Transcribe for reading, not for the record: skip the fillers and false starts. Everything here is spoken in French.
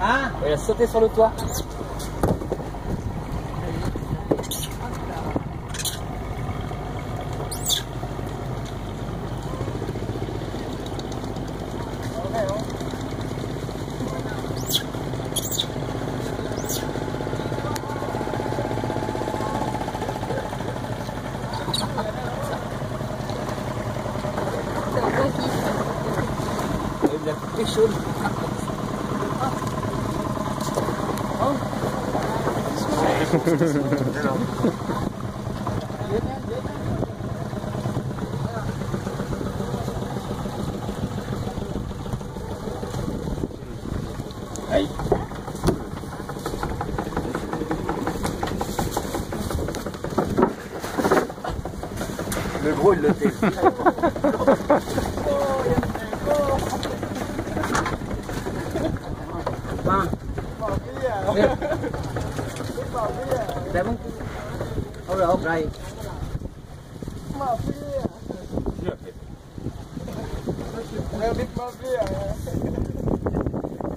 Hein? Elle a sauté sur le toit. Quelque chose. Aïe. Le gros, il le fait. Seven? Oh, no, right. My beer. Yeah. My big beer.